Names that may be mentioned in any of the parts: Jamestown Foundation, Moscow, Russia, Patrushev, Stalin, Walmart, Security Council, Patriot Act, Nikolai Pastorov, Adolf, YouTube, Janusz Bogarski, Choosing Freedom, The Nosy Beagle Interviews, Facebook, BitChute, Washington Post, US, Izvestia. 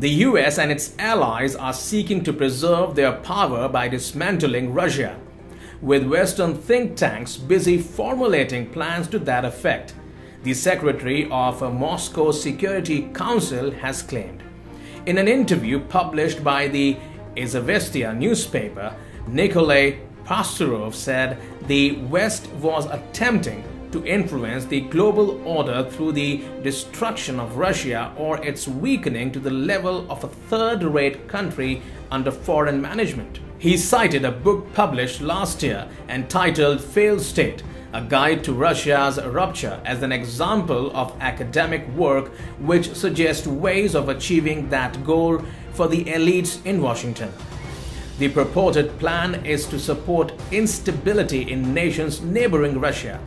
The US and its allies are seeking to preserve their power by dismantling Russia, with Western think tanks busy formulating plans to that effect, the secretary of Moscow Security Council has claimed. In an interview published by the Izvestia newspaper, Nikolai Pastorov said the West was attempting to influence the global order through the destruction of Russia or its weakening to the level of a third-rate country under foreign management. He cited a book published last year entitled Failed State, A Guide to Russia's Rupture, as an example of academic work which suggests ways of achieving that goal for the elites in Washington. The purported plan is to support instability in nations neighboring Russia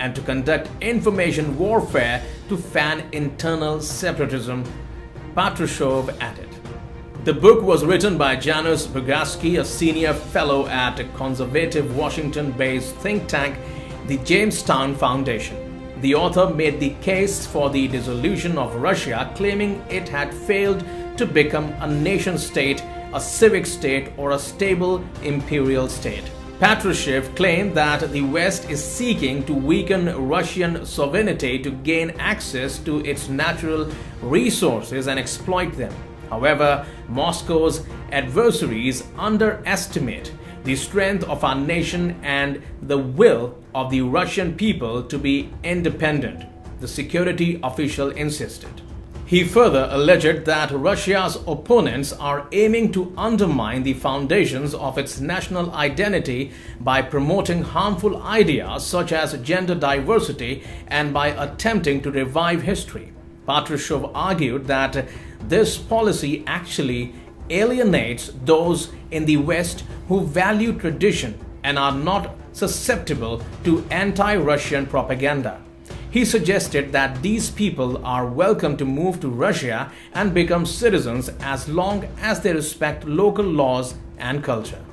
and to conduct information warfare to fan internal separatism, Patrushev added. The book was written by Janusz Bogarski, a senior fellow at a conservative Washington-based think tank, the Jamestown Foundation. The author made the case for the dissolution of Russia, claiming it had failed to become a nation-state, a civic state, or a stable imperial state. Patrushev claimed that the West is seeking to weaken Russian sovereignty to gain access to its natural resources and exploit them. However, Moscow's adversaries underestimate the strength of our nation and the will of the Russian people to be independent, the security official insisted. He further alleged that Russia's opponents are aiming to undermine the foundations of its national identity by promoting harmful ideas such as gender diversity and by attempting to revive history. Patrushev argued that this policy actually alienates those in the West who value tradition and are not susceptible to anti-Russian propaganda. He suggested that these people are welcome to move to Russia and become citizens as long as they respect local laws and culture.